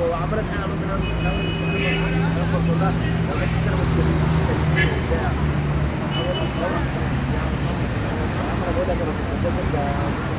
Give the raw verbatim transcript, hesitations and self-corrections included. هو عملت حاجه على ربنا سبحانه وتعالى.